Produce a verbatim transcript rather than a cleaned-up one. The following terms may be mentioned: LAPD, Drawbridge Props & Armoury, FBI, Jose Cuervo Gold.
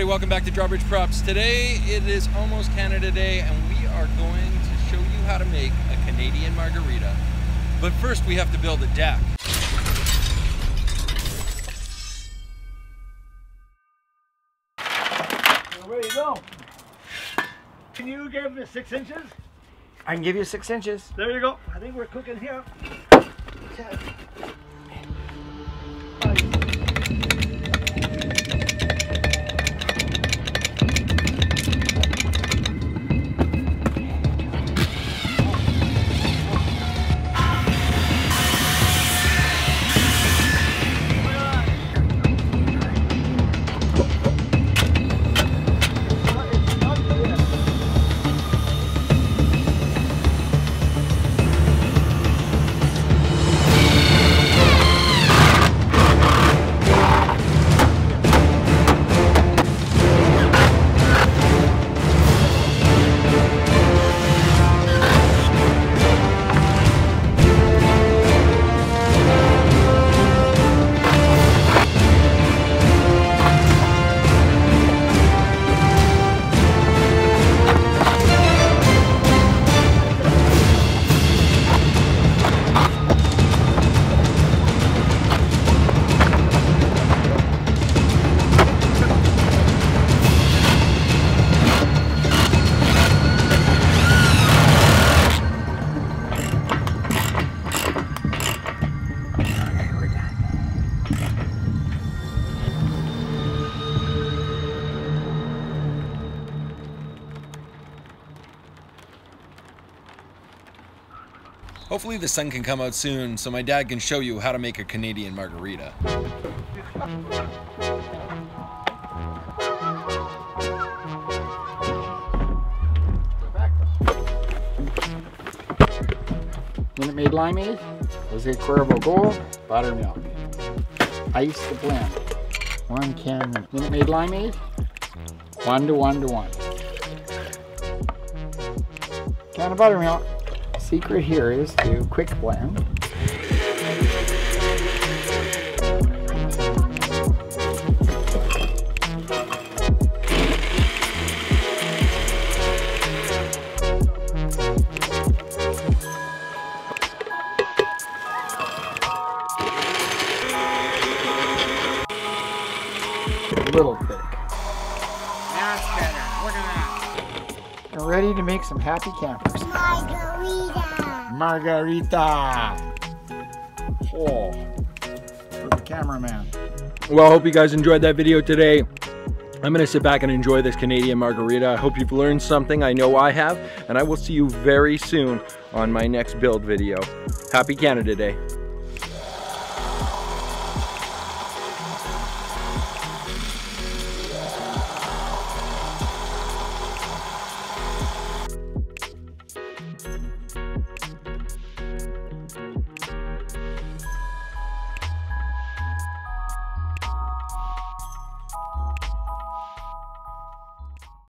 everybody, welcome back to Drawbridge Props. Today it is almost Canada Day and we are going to show you how to make a Canadian margarita. But first we have to build a deck. We're ready to go. Can you give me six inches? I can give you six inches. There you go. I think we're cooking here. Yeah. Hopefully the sun can come out soon so my dad can show you how to make a Canadian margarita. Minute Maid limeade, Jose Cuervo Gold, buttermilk. Ice to blend. One can Minute Maid limeade, one to one to one. Can of buttermilk. Secret here is to quick blend. A little thick. That's better. Look at that. We're ready to make some happy campers. Margarita! Oh, for the cameraman. Well, I hope you guys enjoyed that video today. I'm gonna sit back and enjoy this Canadian margarita. I hope you've learned something. I know I have, and I will see you very soon on my next build video. Happy Canada Day.